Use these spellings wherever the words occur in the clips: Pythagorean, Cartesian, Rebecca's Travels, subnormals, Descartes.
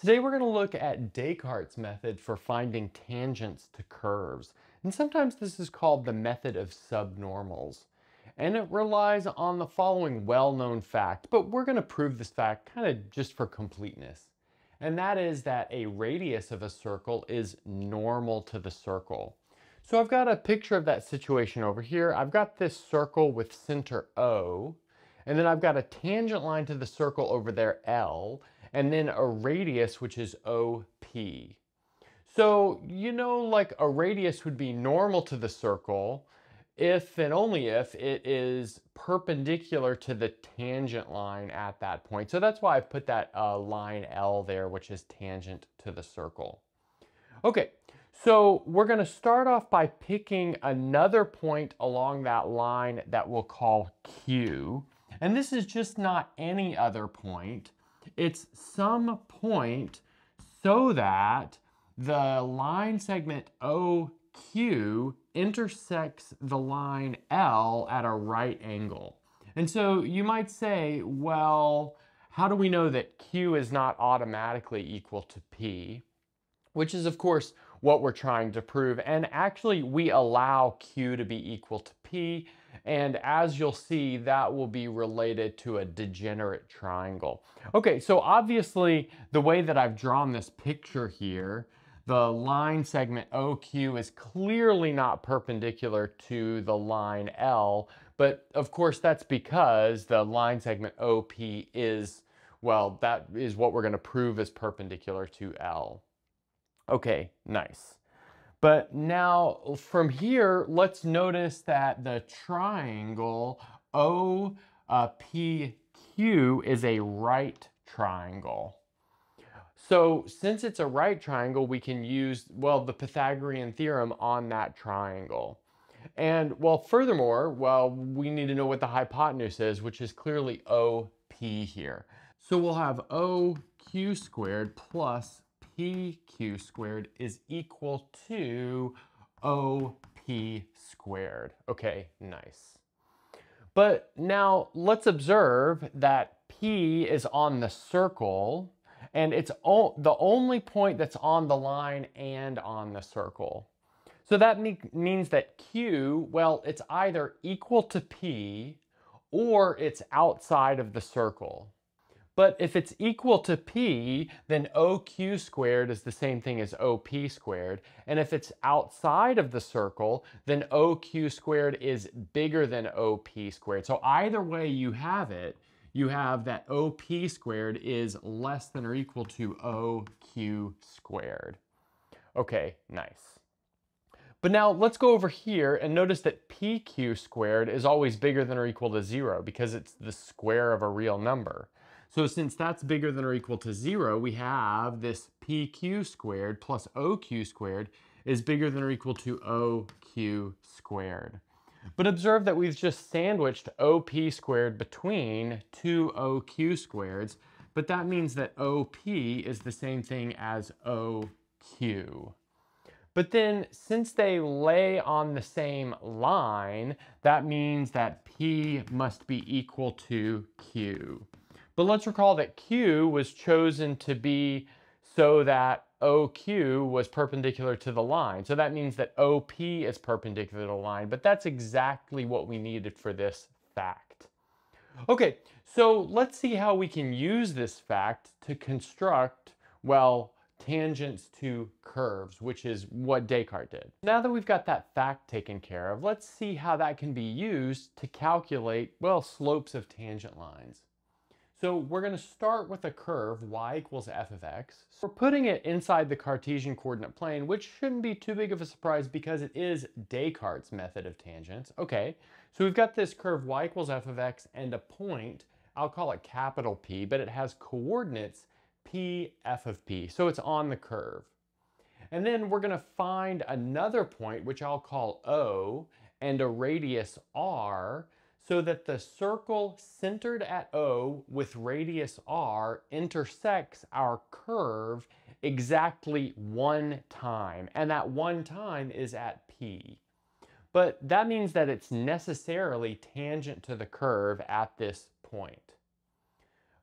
Today we're going to look at Descartes' method for finding tangents to curves, and sometimes this is called the method of subnormals. And it relies on the following well-known fact, but we're going to prove this fact kind of just for completeness. And that is that a radius of a circle is normal to the circle. So I've got a picture of that situation over here. I've got this circle with center O, and then I've got a tangent line to the circle over there, L, and then a radius, which is OP. So, you know, like a radius would be normal to the circle if and only if it is perpendicular to the tangent line at that point. So that's why I've put that line L there, which is tangent to the circle. Okay, so we're gonna start off by picking another point along that line that we'll call Q. And this is just not any other point. It's some point so that the line segment OQ intersects the line L at a right angle. And so you might say, well, how do we know that Q is not automatically equal to P? Which is, of course, what we're trying to prove. And actually, we allow Q to be equal to P. And as you'll see, that will be related to a degenerate triangle. Okay, so obviously, the way that I've drawn this picture here, the line segment OQ is clearly not perpendicular to the line L. But of course, that's because the line segment OP is, well, that is what we're going to prove is perpendicular to L. Okay, nice. But now from here, let's notice that the triangle OPQ is a right triangle. So since it's a right triangle, we can use, well, the Pythagorean theorem on that triangle. And well, furthermore, well, we need to know what the hypotenuse is, which is clearly OP here. So we'll have OQ squared plus PQ squared is equal to OP squared. Okay, nice. But now let's observe that P is on the circle, and it's the only point that's on the line and on the circle. So that means that Q, well, it's either equal to P or it's outside of the circle. But if it's equal to P, then OQ squared is the same thing as OP squared. And if it's outside of the circle, then OQ squared is bigger than OP squared. So either way you have it, you have that OP squared is less than or equal to OQ squared. Okay, nice. But now let's go over here and notice that PQ squared is always bigger than or equal to 0 because it's the square of a real number. So since that's bigger than or equal to 0, we have this PQ squared plus OQ squared is bigger than or equal to OQ squared. But observe that we've just sandwiched OP squared between two OQ squareds, but that means that OP is the same thing as OQ. But then since they lay on the same line, that means that P must be equal to Q. But let's recall that Q was chosen to be so that OQ was perpendicular to the line. So that means that OP is perpendicular to the line, but that's exactly what we needed for this fact. Okay, so let's see how we can use this fact to construct, well, tangents to curves, which is what Descartes did. Now that we've got that fact taken care of, let's see how that can be used to calculate, well, slopes of tangent lines. So we're going to start with a curve, y equals f of x. We're putting it inside the Cartesian coordinate plane, which shouldn't be too big of a surprise because it is Descartes' method of tangents. Okay, so we've got this curve y equals f of x and a point, I'll call it capital P, but it has coordinates P, f of P, so it's on the curve. And then we're going to find another point, which I'll call O, and a radius R, so that the circle centered at O with radius R intersects our curve exactly one time, and that one time is at P. But that means that it's necessarily tangent to the curve at this point.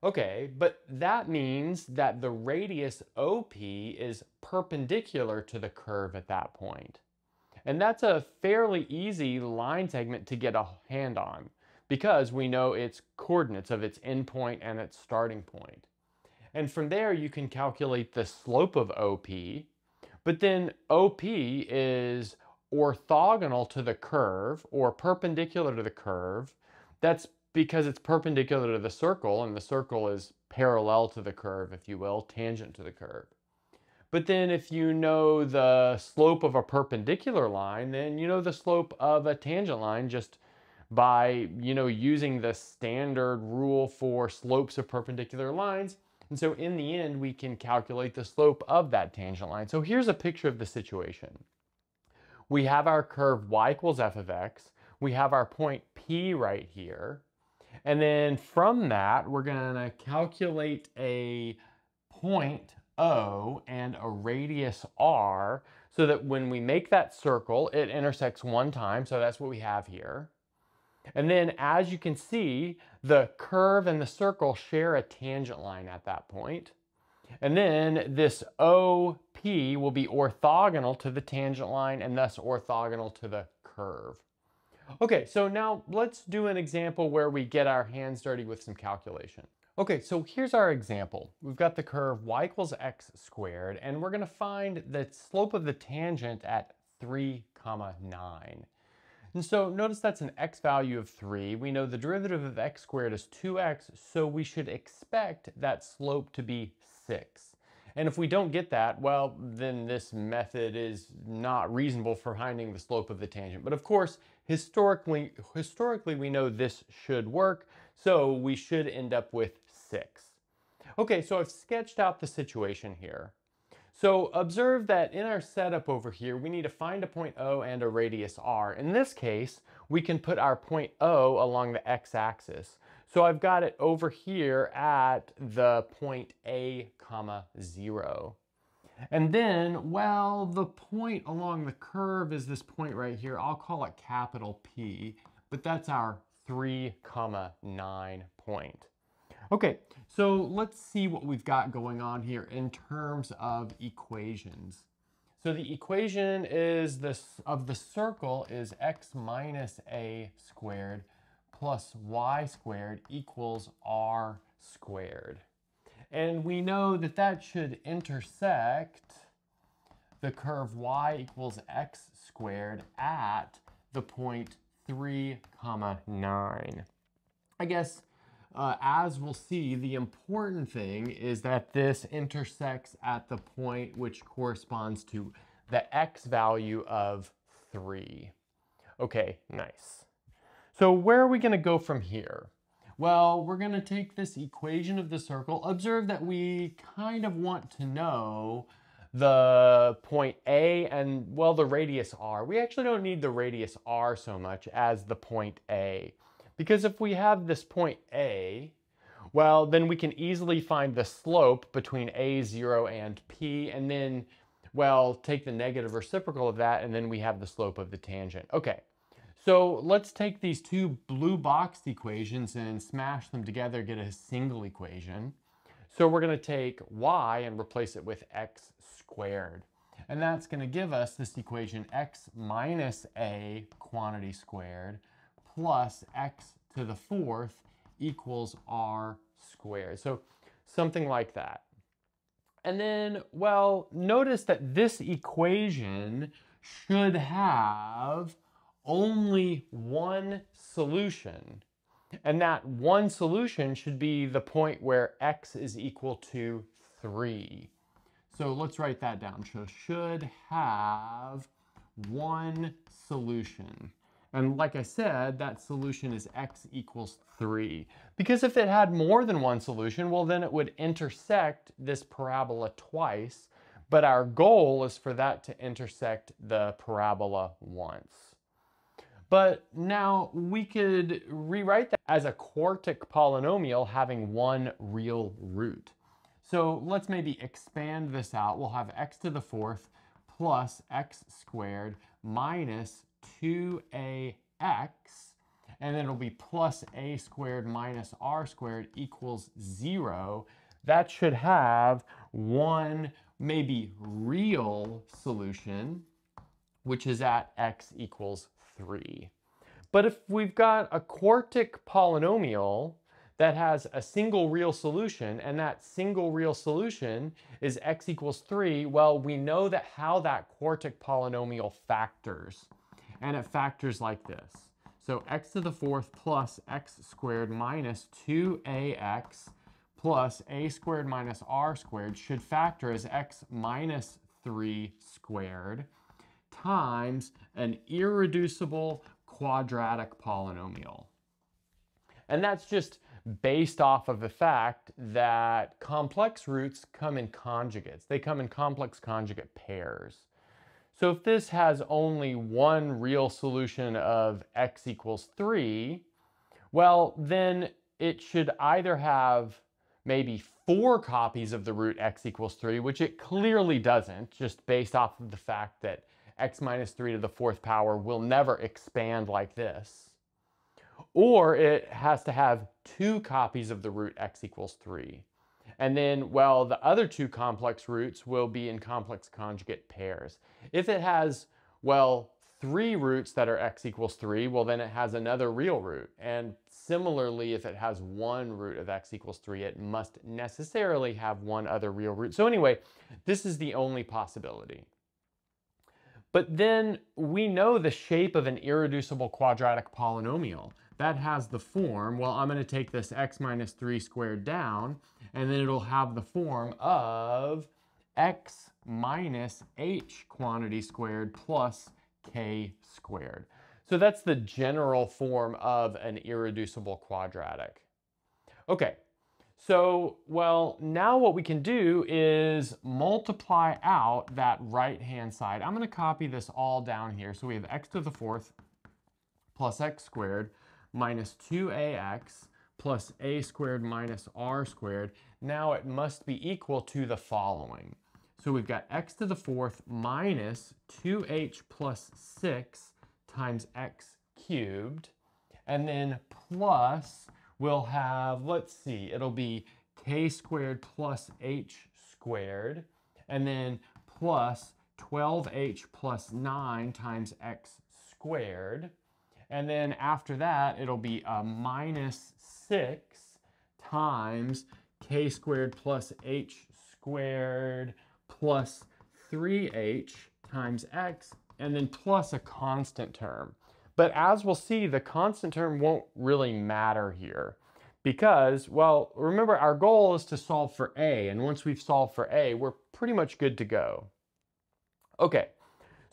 Okay, but that means that the radius OP is perpendicular to the curve at that point. And that's a fairly easy line segment to get a hand on because we know its coordinates of its endpoint and its starting point. And from there you can calculate the slope of OP, but then OP is orthogonal to the curve or perpendicular to the curve. That's because it's perpendicular to the circle, and the circle is parallel to the curve, if you will, tangent to the curve. But then if you know the slope of a perpendicular line, then you know the slope of a tangent line just by, using the standard rule for slopes of perpendicular lines. And so in the end, we can calculate the slope of that tangent line. So here's a picture of the situation. We have our curve y = f(x). We have our point P right here. And then from that, we're gonna calculate a point O and a radius R so that when we make that circle, it intersects one time. So that's what we have here. And then as you can see, the curve and the circle share a tangent line at that point. And then this OP will be orthogonal to the tangent line and thus orthogonal to the curve. Okay, so now let's do an example where we get our hands dirty with some calculation. Okay, so here's our example. We've got the curve y = x², and we're gonna find the slope of the tangent at 3, 9. And so notice that's an x value of 3. We know the derivative of x² is 2x, so we should expect that slope to be 6. And if we don't get that, well, then this method is not reasonable for finding the slope of the tangent. But of course, historically we know this should work, so we should end up with 6. Okay, so I've sketched out the situation here. So observe that in our setup over here, we need to find a point O and a radius R. In this case, we can put our point O along the x-axis. So I've got it over here at the point (a, 0). And then, well, the point along the curve is this point right here. I'll call it capital P, but that's our 3, 9 point. Okay, so let's see what we've got going on here in terms of equations. So the equation is of the circle is x - a² + y² = r². And we know that that should intersect the curve y = x² at the point 3, 9. I guess as we'll see, the important thing is that this intersects at the point which corresponds to the x value of 3. Okay, nice. So where are we going to go from here? Well, we're going to take this equation of the circle. Observe that we kind of want to know the point A and, well, the radius R. We actually don't need the radius R so much as the point A. Because if we have this point A, well, then we can easily find the slope between A0 and P, and then, well, take the negative reciprocal of that, and then we have the slope of the tangent. Okay, so let's take these two blue boxed equations and smash them together, get a single equation. So we're going to take y and replace it with x². And that's going to give us this equation x - a² + x⁴ = r². So something like that. And then, well, notice that this equation should have only one solution. And that one solution should be the point where x = 3. So let's write that down. So should have one solution. And like I said, that solution is x = 3. Because if it had more than one solution, well, then it would intersect this parabola twice, but our goal is for that to intersect the parabola once. But now we could rewrite that as a quartic polynomial having one real root. So let's maybe expand this out. We'll have x⁴ + x² - 2ax, and then it'll be plus a squared minus r squared equals 0. That should have one maybe real solution, which is at x equals 3. But if we've got a quartic polynomial that has a single real solution, and that single real solution is x equals 3, well, we know that how that quartic polynomial factors. And it factors like this. So x to the fourth plus x squared minus 2ax plus a squared minus r squared should factor as x minus 3 squared times an irreducible quadratic polynomial. And that's just based off of the fact that complex roots come in conjugates. They come in complex conjugate pairs. So if this has only one real solution of x equals 3, well, then it should either have maybe 4 copies of the root x equals 3, which it clearly doesn't, just based off of the fact that x minus 3 to the fourth power will never expand like this. Or it has to have 2 copies of the root x equals 3. And then, well, the other 2 complex roots will be in complex conjugate pairs. If it has, well, 3 roots that are x equals 3, well, then it has another real root. And similarly, if it has one root of x equals 3, it must necessarily have one other real root. So anyway, this is the only possibility. But then we know the shape of an irreducible quadratic polynomial. That has the form, well, I'm going to take this x minus 3 squared down, and then it'll have the form of x minus h quantity squared plus k squared. So that's the general form of an irreducible quadratic. Okay, so, well, now what we can do is multiply out that right-hand side. I'm going to copy this all down here. So we have x to the fourth plus x squared minus 2ax plus a squared minus r squared. Now it must be equal to the following. So we've got x to the fourth minus 2h plus 6 times x cubed, and then plus we'll have, let's see, it'll be k squared plus h squared, and then plus 12h plus 9 times x squared. And then after that, it'll be a minus 6 times k squared plus h squared plus 3h times x, and then plus a constant term. But as we'll see, the constant term won't really matter here because, well, remember our goal is to solve for a, and once we've solved for a, we're pretty much good to go. Okay.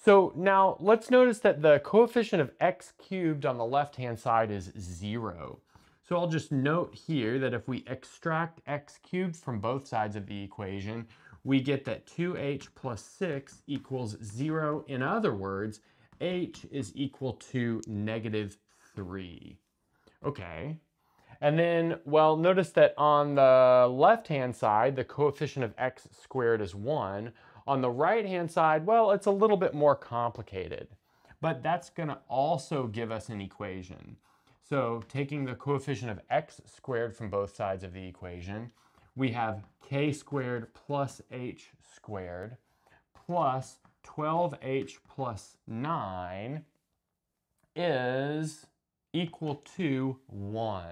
So now let's notice that the coefficient of x cubed on the left-hand side is 0. So I'll just note here that if we extract x cubed from both sides of the equation, we get that 2h plus 6 equals 0. In other words, h is equal to negative 3. Okay. And then, well, notice that on the left-hand side, the coefficient of x squared is 1. On the right-hand side, well, it's a little bit more complicated, but that's going to also give us an equation. So taking the coefficient of x squared from both sides of the equation, we have k squared plus h squared plus 12h plus 9 is equal to 1.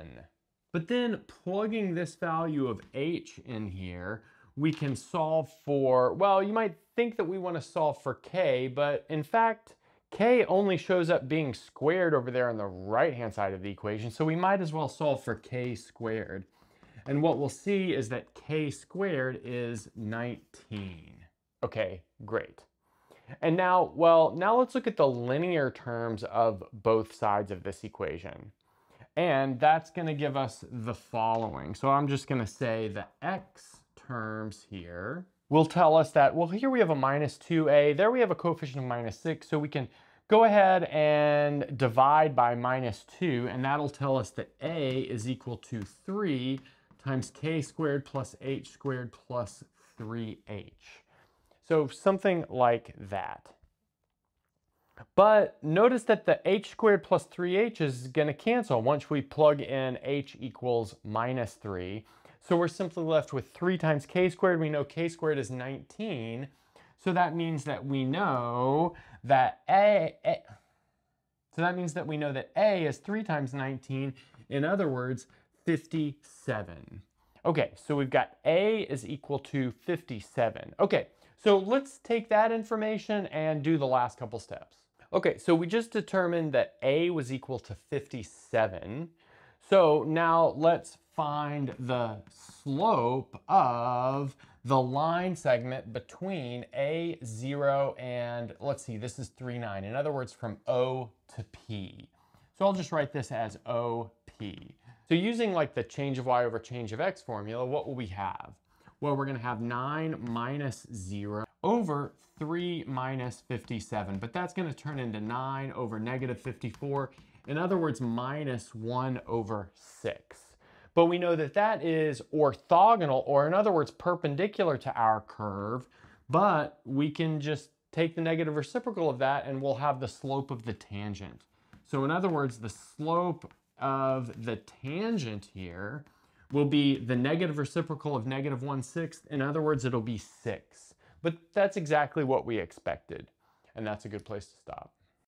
But then plugging this value of h in here, we can solve for, well, you might think that we want to solve for k, but in fact, k only shows up being squared over there on the right-hand side of the equation, so we might as well solve for k squared. And what we'll see is that k squared is 19. Okay, great. And now, well, now let's look at the linear terms of both sides of this equation. And that's going to give us the following. So I'm just going to say the x terms here will tell us that, well, here we have a minus 2a, there we have a coefficient of minus 6, so we can go ahead and divide by minus 2, and that'll tell us that a is equal to 3 times k squared plus h squared plus 3h. So something like that. But notice that the h squared plus 3h is going to cancel once we plug in h equals minus 3. So we're simply left with 3 times k squared. We know k squared is 19. So that means that we know that a is 3 times 19. In other words, 57. Okay, so we've got a is equal to 57. Okay, so let's take that information and do the last couple steps. Okay, so we just determined that a was equal to 57. So now let's find the slope of the line segment between A0 and, let's see, this is 3, 9. In other words, from O to P. So I'll just write this as OP. So using like the change of y over change of x formula, what will we have? Well, we're going to have 9 minus 0 over 3 minus 57, but that's going to turn into 9 over negative 54. In other words, minus 1 over 6. But we know that that is orthogonal, or in other words, perpendicular to our curve, but we can just take the negative reciprocal of that and we'll have the slope of the tangent. So in other words, the slope of the tangent here will be the negative reciprocal of negative 1/6. In other words, it'll be 6. But that's exactly what we expected, and that's a good place to stop.